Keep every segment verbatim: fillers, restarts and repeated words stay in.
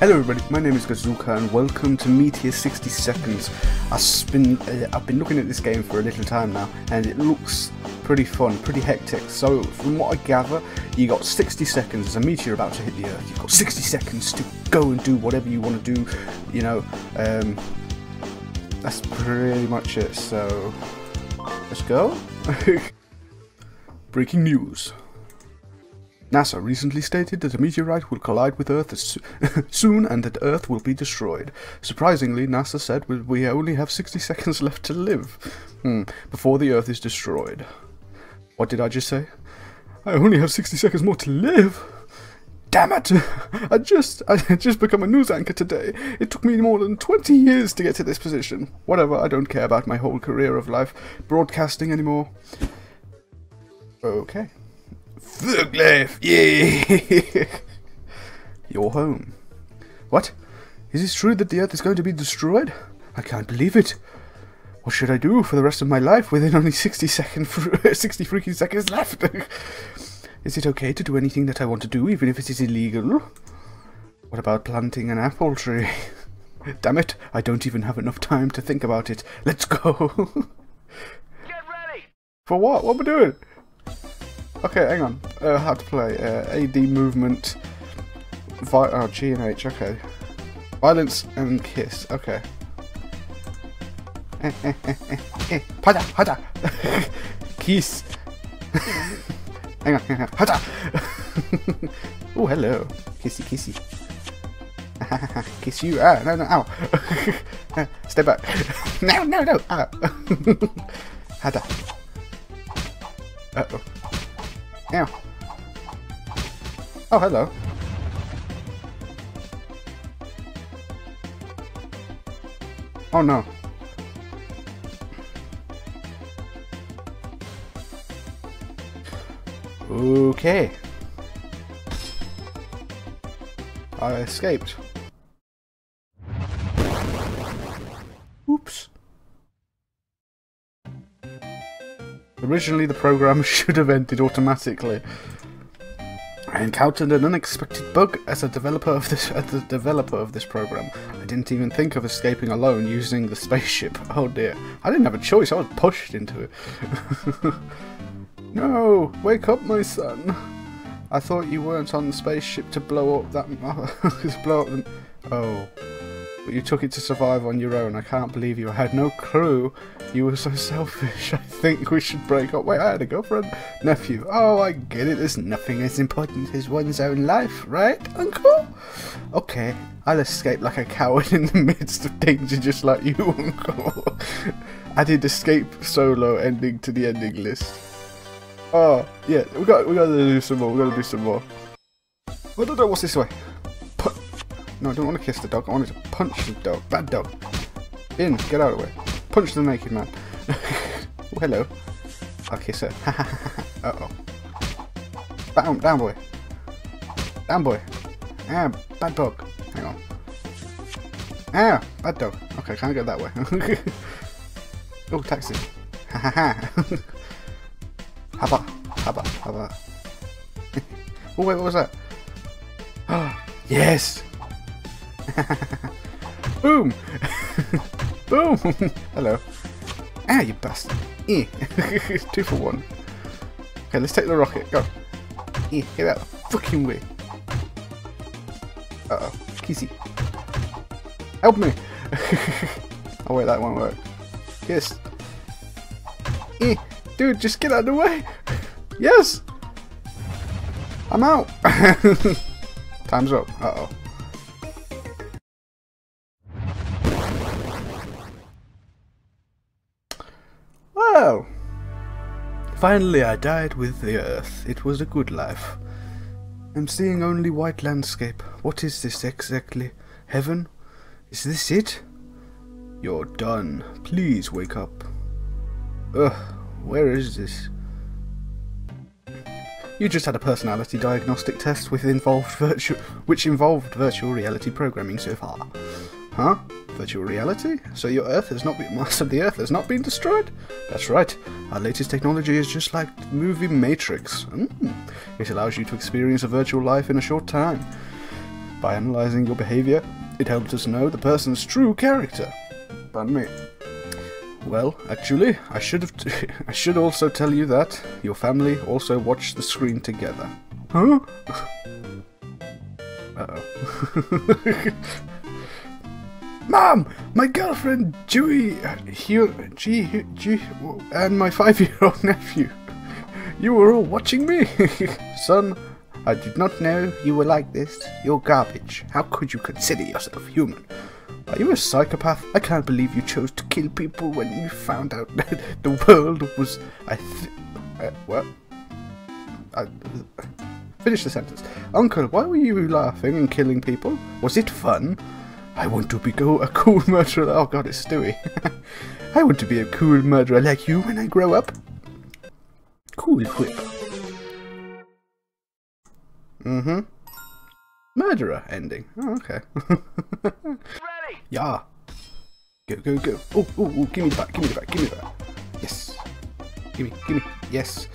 Hello everybody, my name is Gazooka and welcome to Meteor sixty seconds. I've been, uh, I've been looking at this game for a little time now and it looks pretty fun, pretty hectic. So from what I gather, you got sixty seconds, there's a meteor about to hit the earth, you've got sixty seconds to go and do whatever you want to do, you know, um, that's pretty much it, so let's go. Breaking news. NASA recently stated that a meteorite will collide with Earth as soon and that Earth will be destroyed. Surprisingly, NASA said we only have sixty seconds left to live hmm, before the Earth is destroyed. What did I just say? I only have sixty seconds more to live! Damn it! I just I just become a news anchor today. It took me more than twenty years to get to this position. Whatever, I don't care about my whole career of life broadcasting anymore. Okay. Thug life, yeah! Your home. What? Is it true that the Earth is going to be destroyed? I can't believe it. What should I do for the rest of my life within only sixty seconds, sixty freaking seconds left? Is it okay to do anything that I want to do, even if it is illegal? What about planting an apple tree? Damn it! I don't even have enough time to think about it. Let's go. Get ready. For what? What am I doing? Okay, hang on. Uh, how to play? Uh, A D movement. Vi oh, G and H. Okay. Violence and kiss. Okay. Eh, eh, eh, eh, eh. Hada, hada. Kiss. Hang on, hang on. Hada. Oh, hello. Kissy, kissy. Kiss you. Ah, no, no. Ow. Step back. No, no, no. Ow. Hada. Uh oh. Ow. Oh, hello. Oh no. Okay. I escaped. Oops. Originally, the program should have ended automatically. I encountered an unexpected bug as a developer of this as the developer of this program. I didn't even think of escaping alone using the spaceship. Oh dear! I didn't have a choice. I was pushed into it. No! Wake up, my son! I thought you weren't on the spaceship to blow up that to blow up the. Oh. But you took it to survive on your own. I can't believe you. I had no crew. You were so selfish. I think we should break up. Wait, I had a girlfriend. Nephew. Oh, I get it. There's nothing as important as one's own life, right, Uncle? Okay, I'll escape like a coward in the midst of danger just like you, Uncle. Added escape solo ending to the ending list. Oh, yeah, we got, we got to do some more. We got to do some more. Oh, no, no, what's this way? No, I don't want to kiss the dog, I wanted to punch the dog. Bad dog. In, get out of the way. Punch the naked man. Oh, hello. I'll kiss her. Uh-oh. Down, down boy. Down boy. Ah, bad dog. Hang on. Ah, bad dog. Okay, can't go that way. Oh, taxi. Ha ha ha. Haba, haba, haba. Oh, wait, what was that? Yes! Boom! Boom! Hello. Ah, you bastard. Eh. Two for one. Okay, let's take the rocket. Go. Eh, get out of the fucking way. Uh oh. Kissy. Help me! Oh, wait, that won't work. Yes. Eh. Dude, just get out of the way! Yes! I'm out! Time's up. Uh oh. Finally, I died with the Earth. It was a good life. I'm seeing only white landscape. What is this exactly? Heaven? Is this it? You're done. Please wake up. Ugh, where is this? You just had a personality diagnostic test with involved virtual, which involved virtual reality programming so far. Huh? Virtual reality? So your Earth has not been so the Earth has not been destroyed? That's right. Our latest technology is just like the movie Matrix. Mm. It allows you to experience a virtual life in a short time. By analysing your behaviour, it helps us know the person's true character. Pardon me. Well, actually, I should have t I should also tell you that your family also watched the screen together. Huh? Uh-oh. Mom! My girlfriend, Dewey, Hugh, G, G, and my five-year-old nephew. You were all watching me? Son, I did not know you were like this. You're garbage. How could you consider yourself human? Are you a psychopath? I can't believe you chose to kill people when you found out that the world was... I th... Uh, what? I... Uh, finish the sentence. Uncle, why were you laughing and killing people? Was it fun? I want to be go a cool murderer. Oh god, it's Stewie. I want to be a cool murderer like you when I grow up. Cool whip. Mm-hmm. Murderer ending. Oh, okay. Ready? Yeah. Go, go, go. Oh, oh, oh, give me that, give me that, give me that. Yes. Give me, give me. Yes.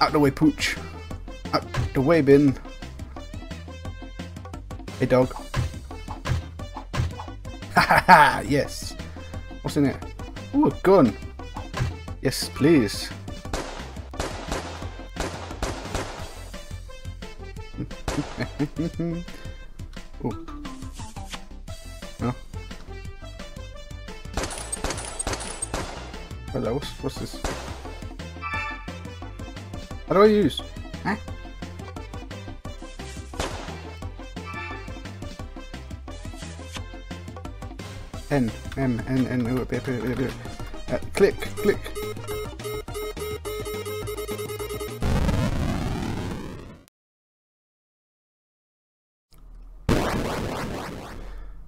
Out the way, pooch. Out the way, bin. Hey, dog. Haha, yes. What's in it? Ooh, a gun. Yes, please. Ooh. No. Hello, what's, what's this? How do I use? Huh? N, M, N, N, O, B, B, B, B. Uh, click, click.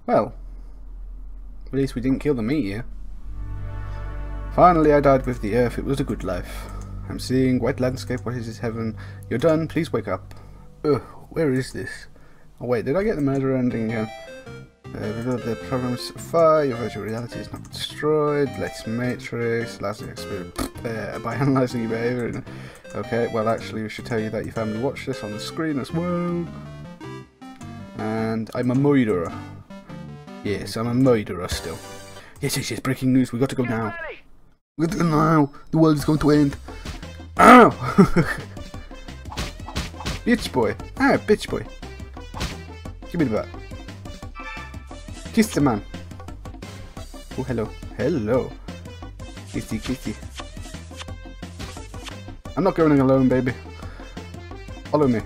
Well, at least we didn't kill the meteor. Finally I died with the earth, it was a good life. I'm seeing white landscape, what is this heaven? You're done, please wake up. Ugh, where is this? Oh wait, did I get the murder ending again? Uh, the problems fire, your virtual reality is not destroyed, let's matrix, last experience uh, by analysing your behaviour. Okay, well actually we should tell you that your family watched this on the screen as well. And I'm a murderer. Yes, I'm a murderer still. Yes, yes, yes, breaking news, we got to go now. We got to go now, the world is going to end. Ow! Bitch boy, ah, bitch boy. Give me the bat. Kiss the man. Oh, hello. Hello. Kissy, kissy. I'm not going alone, baby. Follow me.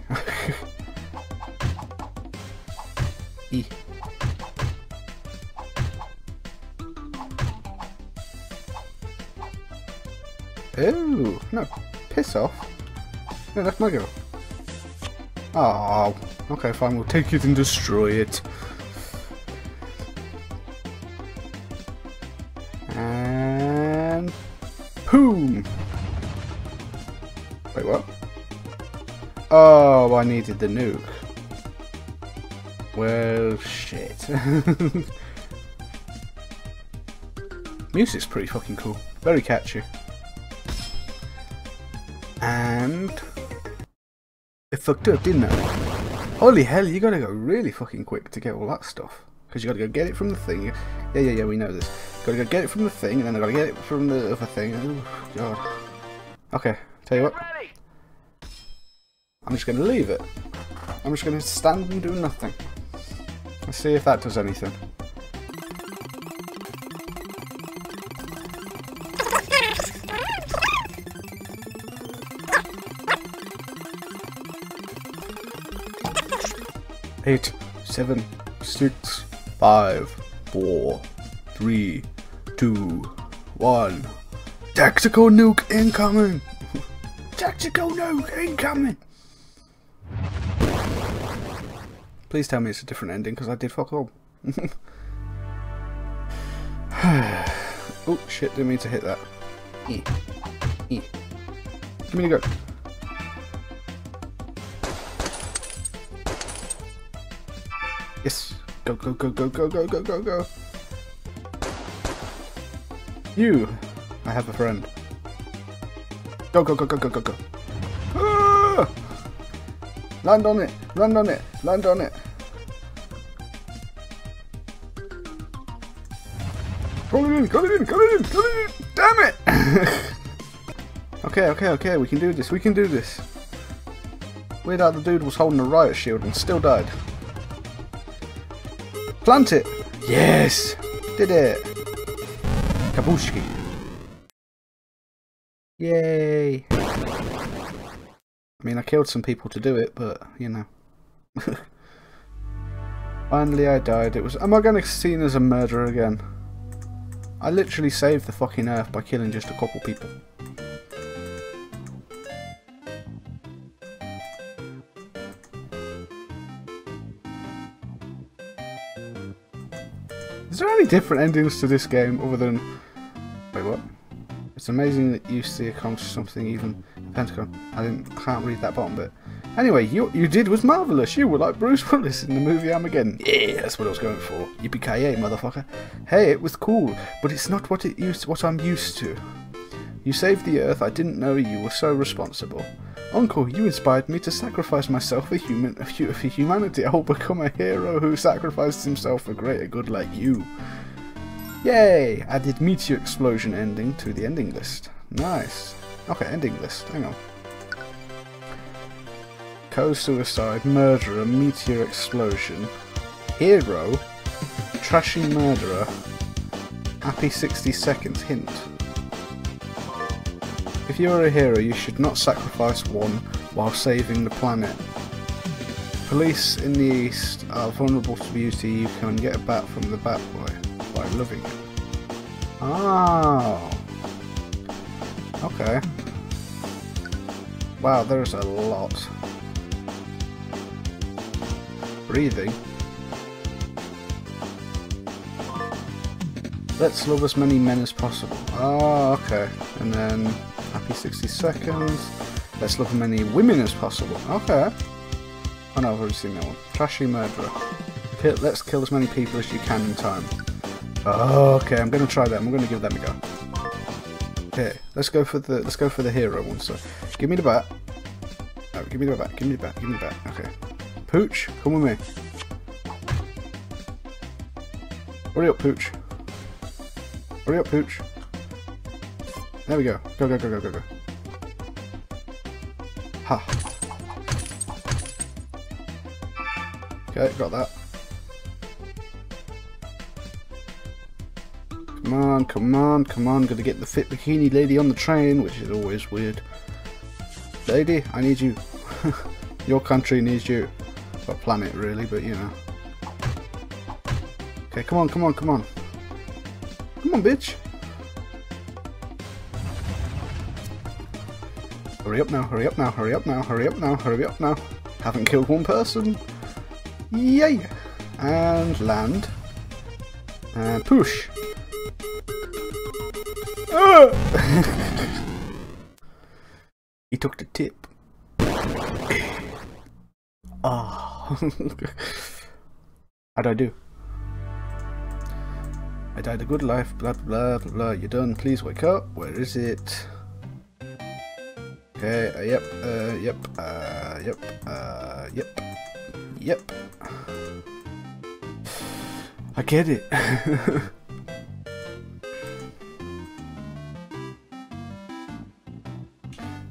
E. Oh, no. Piss off. No, that's my girl. Oh, okay, fine. We'll take it and destroy it. And... boom! Wait, what? Oh, I needed the nuke. Well, shit. Music's pretty fucking cool. Very catchy. And... it fucked up, didn't it? Holy hell, you gotta go really fucking quick to get all that stuff. Because you gotta go get it from the thing. Yeah, yeah, yeah, we know this. Gotta go get it from the thing, and then I gotta get it from the other thing. Oh, god. Okay, tell you what. I'm just gonna leave it. I'm just gonna stand and do nothing. Let's see if that does anything. Eight, seven, six, five, four. Three, two, one. Tactical nuke incoming! Tactical nuke incoming! Please tell me it's a different ending because I did fuck all. Oh shit, didn't mean to hit that. E. E. Give me a go. Yes. Go, go, go, go, go, go, go, go, go. You! I have a friend. Go, go, go, go, go, go, go. Ah! Land on it! Land on it! Land on it! Coming in, coming in, coming in, coming in! Damn it! Okay, okay, okay, we can do this, we can do this. Weird how the dude was holding a riot shield and still died. Plant it! Yes! Did it! Kabushki! Yay! I mean, I killed some people to do it, but, you know. Finally I died. It was... Am I going to be seen as a murderer again? I literally saved the fucking earth by killing just a couple people. Is there any different endings to this game other than... Wait, what? It's amazing that you see accomplish something even... Pentagon. I didn't, can't read that bottom bit. Anyway, you you did was marvellous. You were like Bruce Willis in the movie Armageddon. Yeah, that's what I was going for. Yippee-ki-yay, motherfucker. Hey, it was cool, but it's not what it used what I'm used to. You saved the Earth. I didn't know you were so responsible. Uncle, you inspired me to sacrifice myself for human for humanity. I will become a hero who sacrificed himself for greater good like you. Yay! Added meteor explosion ending to the ending list. Nice. Okay, ending list. Hang on. Co-suicide, murderer, meteor explosion, hero, trashy murderer, happy sixty seconds, hint. If you are a hero, you should not sacrifice one while saving the planet. Police in the East are vulnerable to beauty. You can get a bat from the Bat Boy by loving it. Oh. Okay. Wow, there's a lot. Breathing. Let's love as many men as possible. Oh, okay. And then happy sixty seconds. Let's love as many women as possible. Okay. Oh no, I've already seen that one. Trashy murderer. Let's kill as many people as you can in time. Oh, okay, I'm gonna try them. I'm gonna give them a go. Here, let's go for the let's go for the hero one. So, give me the bat. Oh, give me the bat. Give me the bat. Give me the bat. Okay. Pooch, come with me. Hurry up, Pooch. Hurry up, Pooch. There we go. Go, go, go, go, go, go. Ha. Okay, got that. Come on, come on, come on. Gotta get the fit bikini lady on the train, which is always weird. Lady, I need you. Your country needs you. Well, planet really, but you know. Okay, come on, come on, come on. Come on, bitch. Hurry up now, hurry up now, hurry up now, hurry up now, hurry up now. Haven't killed one person. Yay! And land. And push. He took the tip. Oh. How'd I do? I died a good life, blah blah blah blah. You're done, please wake up. Where is it? Okay, uh, yep, uh, yep, uh, yep, uh, yep, yep. I get it.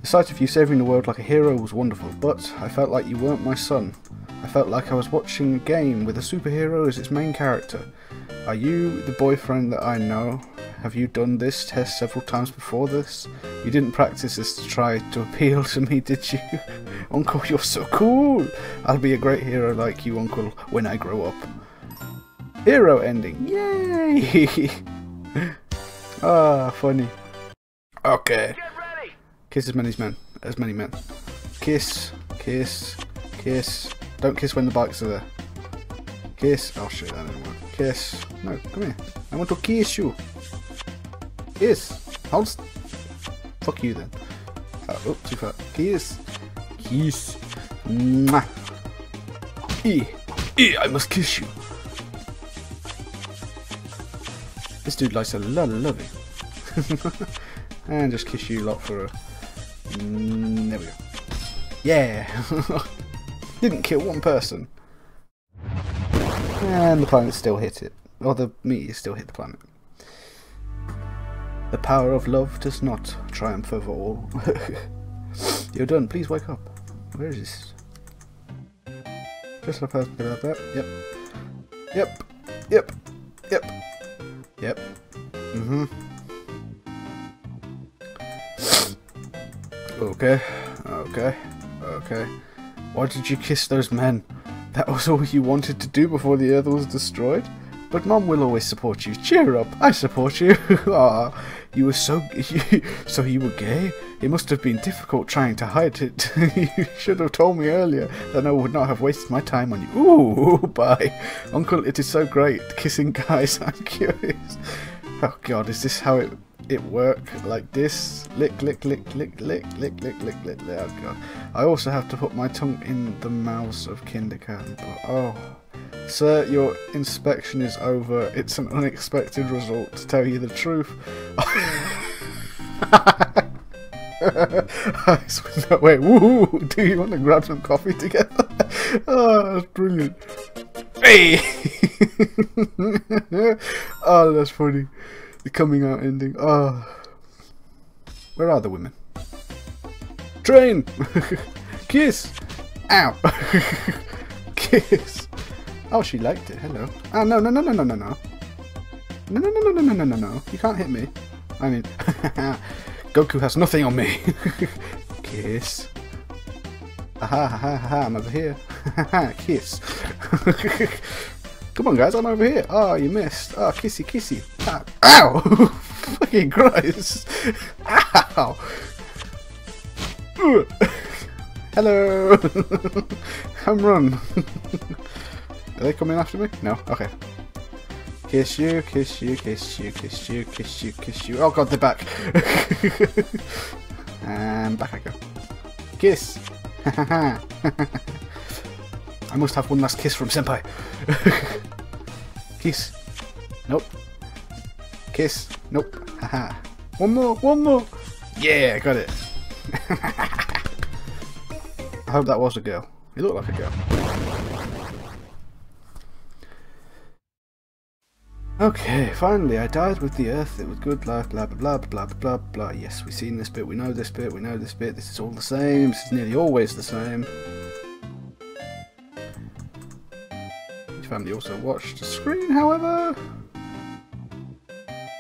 The sight of you saving the world like a hero was wonderful, but I felt like you weren't my son. I felt like I was watching a game with a superhero as its main character. Are you the boyfriend that I know? Have you done this test several times before this? You didn't practice this to try to appeal to me, did you? Uncle, you're so cool! I'll be a great hero like you, Uncle, when I grow up. Hero ending! Yay! Ah, funny. Okay. Kiss as many men, as many men. Kiss, kiss, kiss. Don't kiss when the bikes are there. Kiss. Oh shit, that didn't work. Kiss. No, come here. I want to kiss you. Kiss. Hold. Fuck you then. Oh, oops, too far. Kiss. Kiss. Mwah. E. E. I must kiss you. This dude likes a lot of loving. And just kiss you lot for a. Mm, there we go. Yeah! Didn't kill one person. And the planet still hit it. Or the meteor still hit the planet. The power of love does not triumph over all. You're done, please wake up. Where is this? Just like that, that. Yep. Yep. Yep. Yep. Yep. Mm-hmm. Okay. Okay. Okay. Why did you kiss those men? That was all you wanted to do before the Earth was destroyed? But Mom will always support you. Cheer up, I support you. Ah, you were so... So you were gay? It must have been difficult trying to hide it. You should have told me earlier, then I would not have wasted my time on you. Ooh, bye. Uncle, it is so great. Kissing guys, I'm curious. Oh God, is this how it... it work like this? Lick, lick, lick, lick, lick, lick, lick, lick, lick, lick. Oh God. I also have to put my tongue in the mouth of kindergarten. Oh, sir, your inspection is over. It's an unexpected result. To tell you the truth, I swear. No way. Woo! Do you want to grab some coffee together? Oh, that's brilliant. Hey! Oh, that's funny. The coming out ending. Ah, oh. Where are the women? Train, kiss. Ow, kiss. Oh, she liked it. Hello. Oh no no no no no no no no no no no no no no. You can't hit me. I mean, Goku has nothing on me. Kiss. Aha ha ha ha! I'm over here. Kiss. Come on, guys, I'm over here. Oh, you missed. Oh, kissy, kissy. Ah, ow! Fucking Christ. Ow! Hello! Come run. Are they coming after me? No? Okay. Kiss you, kiss you, kiss you, kiss you, kiss you, kiss you. Oh, God, they're back. And back I go. Kiss. I must have one last kiss from Senpai. Kiss. Nope. Kiss. Nope. Haha. One more. One more. Yeah, got it. I hope that was a girl. You look like a girl. Okay, finally, I died with the Earth. It was good life. Blah blah blah blah blah blah. Yes, we've seen this bit. We know this bit. We know this bit. This is all the same. This is nearly always the same. Family also watched the screen, however,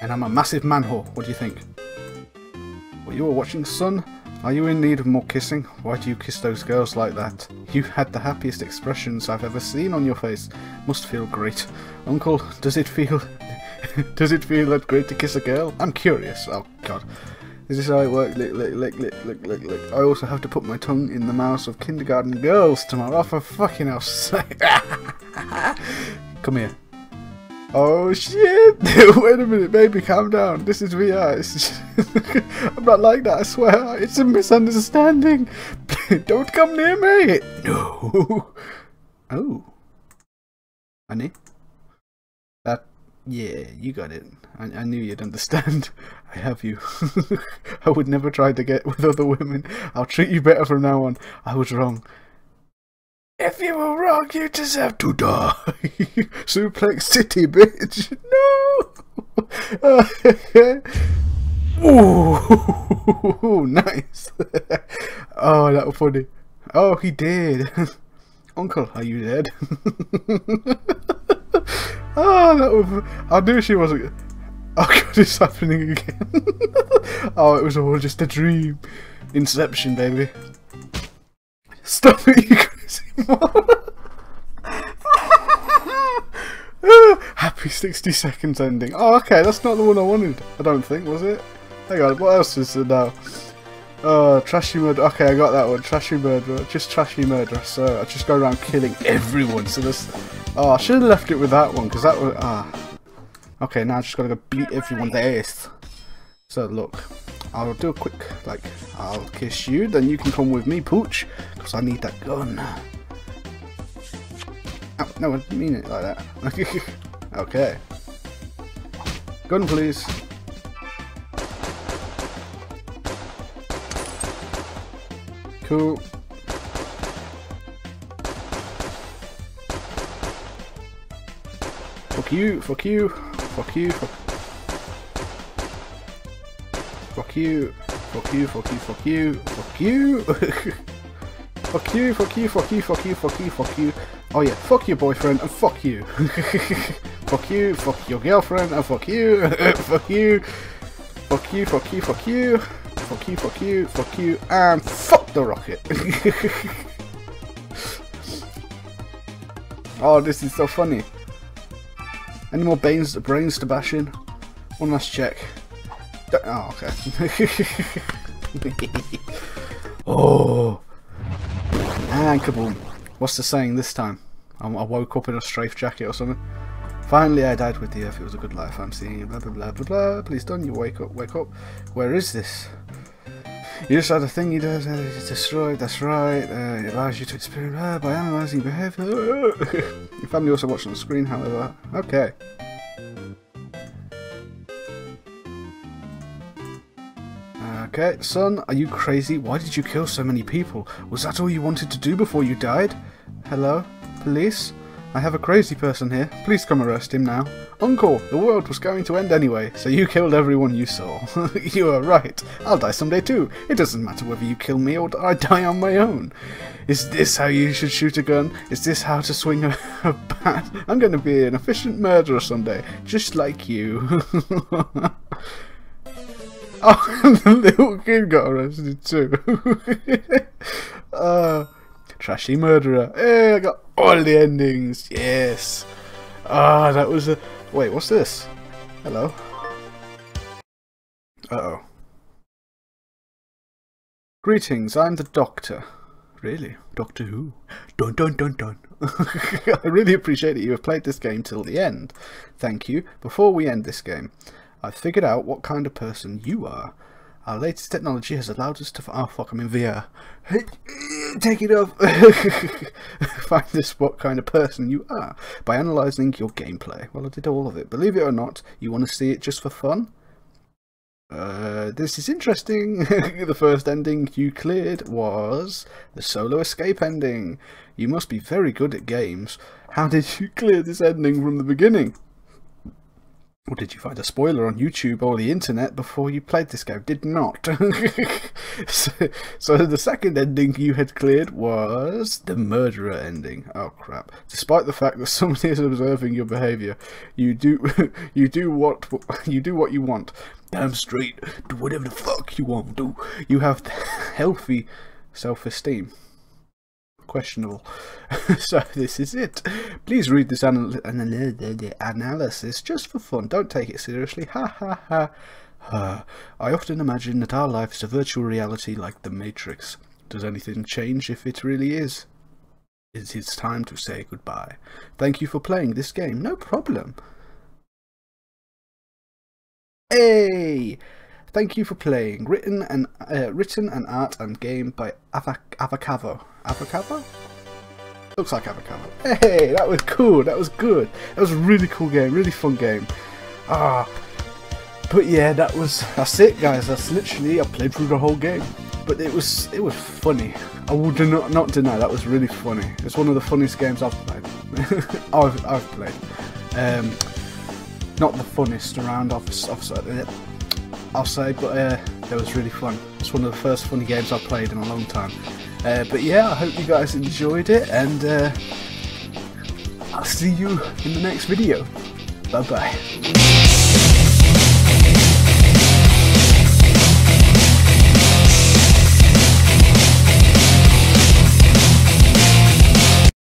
and I'm a massive manhole. What do you think? Well, you were watching, son. Are you in need of more kissing? Why do you kiss those girls like that? You had the happiest expressions I've ever seen on your face. Must feel great. Uncle, does it feel does it feel that great to kiss a girl? I'm curious. Oh God, is this how it works? Lick, lick, lick, lick, lick, lick, lick. I also have to put my tongue in the mouths of kindergarten girls tomorrow. For fucking hell's sake. Come here. Oh shit! Wait a minute, baby, calm down. This is V R. I'm not like that, I swear. It's a misunderstanding. Don't come near me. No. Oh. Honey? That. Yeah, you got it. I, I knew you'd understand. I have you. I would never try to get with other women. I'll treat you better from now on. I was wrong. If you were wrong, you deserve to die. Suplex City, bitch. No. Ooh, nice. Oh, that was funny. Oh, he did. Uncle, are you dead? Oh, that was. I knew she wasn't. Oh God, it's happening again. Oh, it was all just a dream. Inception, baby. Stop it, you crazy mom. Happy sixty seconds ending. Oh, okay, that's not the one I wanted, I don't think, was it? Hang on, what else is there now? Oh, trashy murder. Okay, I got that one. Trashy murderer. Just trashy murderer, so I just go around killing everyone. So this. Oh, I should have left it with that one, because that was. Ah. Okay, now I just gotta go beat everyone's ass. So, look. I'll do a quick, like, I'll kiss you, then you can come with me, pooch, because I need that gun. Ow, no, I didn't mean it like that. Okay. Gun, please. Cool. Fuck you, fuck you, fuck you, fuck you. Fuck you. Fuck you, fuck you, fuck you, fuck you. Fuck you, fuck you, fuck you, fuck you, fuck you, fuck you. Oh yeah, fuck your boyfriend and fuck you. Fuck you, fuck your girlfriend and fuck you. Fuck you. Fuck you, fuck you, fuck you. Fuck you, fuck you, fuck you, and fuck the rocket. Oh, this is so funny. Any more brains, brains to bash in? One last check. Oh, okay. Oh. And kaboom. What's the saying this time? I woke up in a strafe jacket or something. Finally, I died with the earth. It was a good life. I'm seeing you. Blah, blah, blah, blah, blah. Please don't you wake up. Wake up. Where is this? You just had a thing you did, uh, destroyed, that's right, uh, it allows you to experience uh, by analysing behaviour. Your family also watched on the screen, however. Okay. Okay, son, are you crazy? Why did you kill so many people? Was that all you wanted to do before you died? Hello? Police? I have a crazy person here. Please come arrest him now. Uncle, the world was going to end anyway, so you killed everyone you saw. You are right. I'll die someday too. It doesn't matter whether you kill me or I die on my own. Is this how you should shoot a gun? Is this how to swing a, a bat? I'm going to be an efficient murderer someday, just like you. Oh, and the little kid got arrested too. uh... Trashy murderer. Hey, I got all the endings. Yes. Ah, that was a... Wait, what's this? Hello. Uh-oh. Greetings, I'm the Doctor. Really? Doctor Who? Dun dun dun dun. I really appreciate that you have played this game till the end. Thank you. Before we end this game, I've figured out what kind of person you are. Our latest technology has allowed us to... Oh fuck, I'm in V R. Take it off! Find this what kind of person you are by analysing your gameplay. Well, I did all of it. Believe it or not, you want to see it just for fun? Uh, this is interesting. The first ending you cleared was the solo escape ending. You must be very good at games. How did you clear this ending from the beginning? Or did you find a spoiler on YouTube or the internet before you played this game? Did not. so, so the second ending you had cleared was the murderer ending. Oh crap. Despite the fact that somebody is observing your behaviour, you do you do what you do what you want. Damn straight. Do whatever the fuck you want. Do you have healthy self-esteem? Questionable. So this is it. Please read this anal anal analysis just for fun. Don't take it seriously. Ha ha ha ha. I often imagine that our life is a virtual reality like the Matrix. Does anything change if it really is? It is time to say goodbye. Thank you for playing this game. No problem. Hey! Thank you for playing. Written and uh, written and art and game by Avac Avacavo. Avacavo? Looks like Avacavo. Hey, that was cool. That was good. That was a really cool game. Really fun game. Ah, but yeah, that was that's it, guys. That's literally I played through the whole game. But it was it was funny. I will do not not deny that was really funny. It's one of the funniest games I've played. I've I've played. Um, not the funnest around, obviously. I'll say, but uh, that was really fun. It's one of the first funny games I've played in a long time. Uh, but yeah, I hope you guys enjoyed it, and uh, I'll see you in the next video. Bye bye.